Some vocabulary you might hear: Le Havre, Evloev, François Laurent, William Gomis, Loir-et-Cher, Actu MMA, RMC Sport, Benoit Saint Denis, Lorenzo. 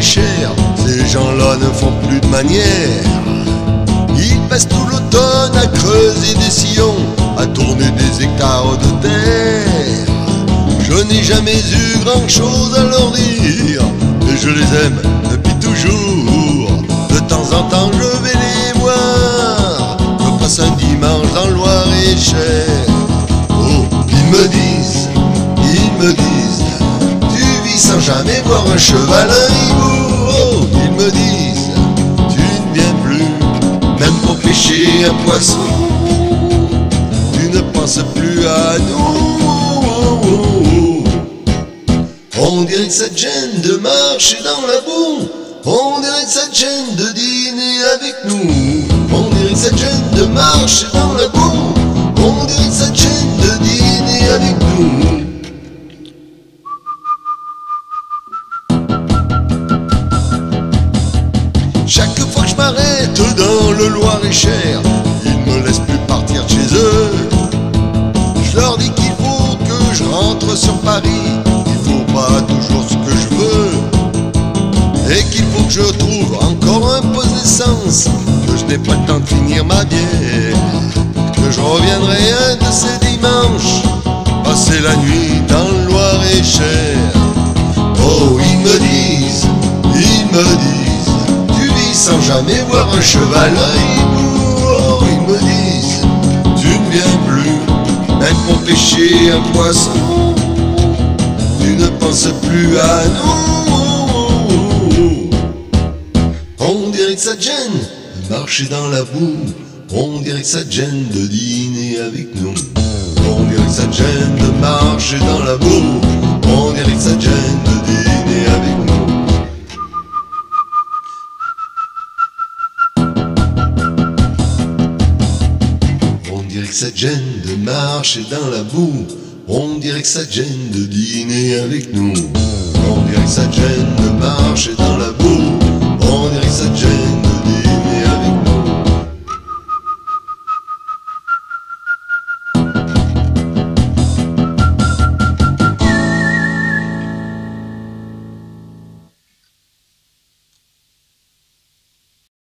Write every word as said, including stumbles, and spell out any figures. Loir-et-Cher, ces gens-là ne font plus de manières. Ils passent tout l'automne à creuser des sillons, à tourner des hectares de terre. Je n'ai jamais eu grand-chose à leur dire, mais je les aime depuis toujours. De temps en temps je vais les voir, je passe un dimanche dans Loir-et-Cher. Oh, ils me disent, ils me disent, tu vis sans jamais voir un cheval, un hibou. Oh, ils me disent, tu ne viens plus, même pour pêcher un poisson. Tu ne penses plus à nous. On dirait que ça te gêne de marcher dans la boue, on dirait que ça te gêne de dîner avec nous. On dirait que ça te gêne de marcher dans la boue, on dirait que ça te gêne de dîner avec nous. Chaque fois que je m'arrête dans le Loir-et-Cher, ils ne me laissent plus partir de chez eux. Je leur dis qu'il faut que je rentre sur Paris, toujours ce que je veux, et qu'il faut que je trouve encore un poste d'essence, que je n'ai pas le temps de finir ma bière, que je reviendrai un de ces dimanches passer la nuit dans le Loir-et-Cher. Oh, ils me disent, ils me disent, tu vis sans jamais voir un cheval, un hibou. Oh, ils me disent, tu ne viens plus, même pour pêcher un poisson. Tu ne penses plus à nous. On dirait que ça te gêne de marcher dans la boue, on dirait que ça te gêne de dîner avec nous. On dirait que ça te gêne de marcher dans la boue, on dirait que ça te gêne de dîner avec nous. On dirait que ça te gêne de marcher dans la boue, on dirait que ça te gêne de dîner avec nous. On dirait que ça te gêne de marcher dans la boue, on dirait que ça te gêne.